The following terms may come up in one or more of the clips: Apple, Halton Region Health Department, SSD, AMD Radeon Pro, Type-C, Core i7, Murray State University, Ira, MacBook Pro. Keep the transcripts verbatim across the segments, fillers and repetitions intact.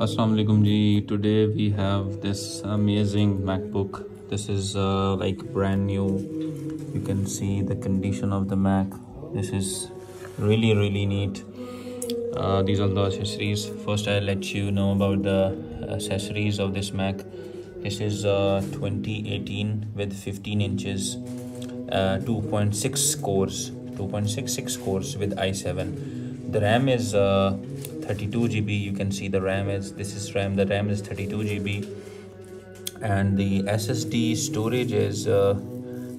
Assalamu alaikum ji. Today we have this amazing MacBook. This is uh, like brand new. You can see the condition of the Mac. This is really really neat. Uh, these are the accessories. First I'll let you know about the accessories of this Mac. This is uh, twenty eighteen with fifteen inches, uh, two point six cores, two point six six cores with i seven. The RAM is uh, thirty-two gigabytes. You can see the RAM is this is RAM the RAM is thirty-two gigabytes, and the S S D storage is uh,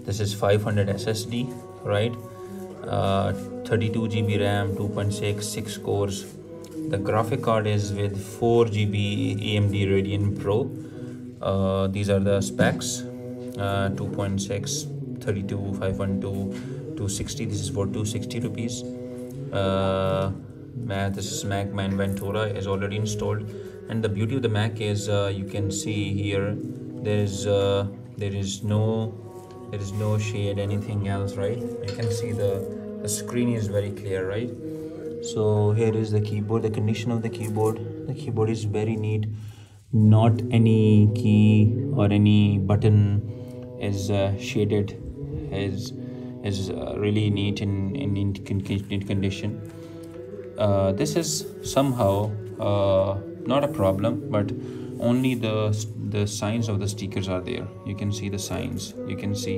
this is five hundred S S D, right? uh, thirty-two gigabytes RAM, two point six six cores. The graphic card is with four gigabytes A M D Radeon Pro. Uh, these are the specs, uh, two point six, thirty-two, five twelve, two sixty. This is for two hundred sixty rupees. uh, This is Mac. My Inventor is already installed, and the beauty of the Mac is uh, you can see here there is uh, there is no there is no shade, anything else, right? You can see the, the screen is very clear, right? So here is the keyboard. The condition of the keyboard. The keyboard is very neat. Not any key or any button is uh, shaded. is is uh, really neat in in neat condition. Uh, this is somehow uh, not a problem, but only the the signs of the stickers are there. You can see the signs. You can see,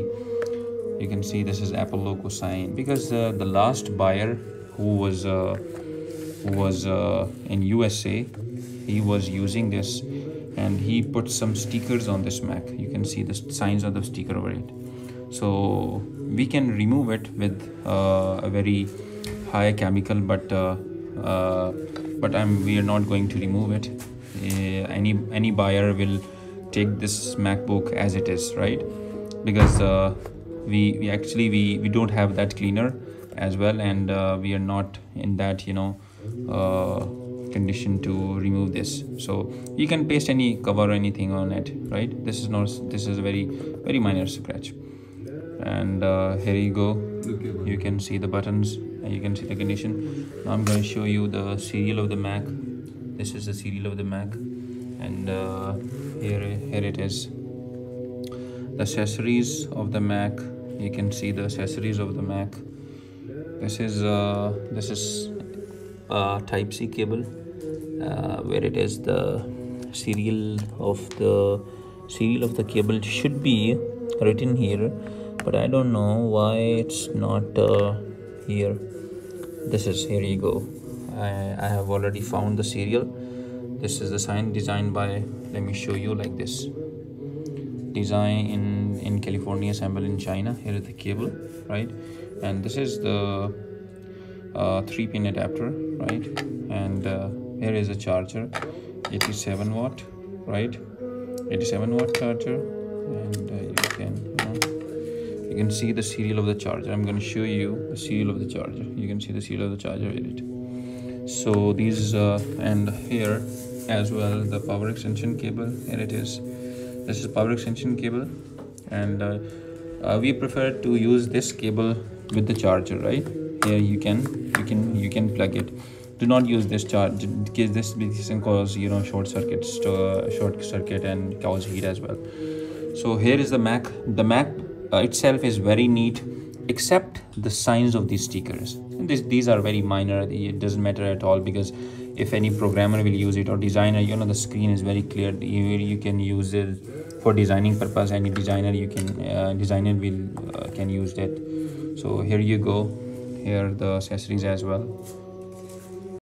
you can see this is Apple logo sign, because uh, the last buyer who was uh, who was uh, in U S A, he was using this, and he put some stickers on this Mac. You can see the signs of the sticker over it. So we can remove it with uh, a very high chemical, but uh, uh, but I'm we are not going to remove it. Uh, any any buyer will take this MacBook as it is, right? Because uh, we we actually we we don't have that cleaner as well, and uh, we are not in that, you know, uh, condition to remove this. So you can paste any cover or anything on it, right? This is not this is a very very minor scratch. And uh, here you go. You can see the buttons, and you can see the condition. Now I'm going to show you the serial of the Mac. This is the serial of the Mac, and uh, here here it is. The accessories of the Mac. You can see the accessories of the Mac. This is uh, this is uh, Type C cable, uh, where it is the serial of the serial of the cable should be written here, but I don't know why it's not uh, here. This is here you go. I, I have already found the serial. This is the sign designed by, let me show you like this. Design in, in California, assembled in China. Here is the cable, right? And this is the uh, three pin adapter, right? And uh, here is a charger, eighty-seven watt, right? eighty-seven watt charger, and uh, you can You can see the serial of the charger. I'm going to show you the serial of the charger. You can see the serial of the charger in it. So these uh, and here as well, the power extension cable. Here it is. This is power extension cable, and uh, uh, we prefer to use this cable with the charger, right? Here you can you can you can plug it. Do not use this charge, because this can cause, you know, short circuits, uh, short circuit, and cause heat as well. So here is the Mac. The Mac Uh, itself is very neat, except the signs of these stickers. And this, these are very minor. It doesn't matter at all, because if any programmer will use it or designer, you know, the screen is very clear. You, you can use it for designing purpose. Any designer you can uh, designer will uh, can use that. So here you go. Here are the accessories as well.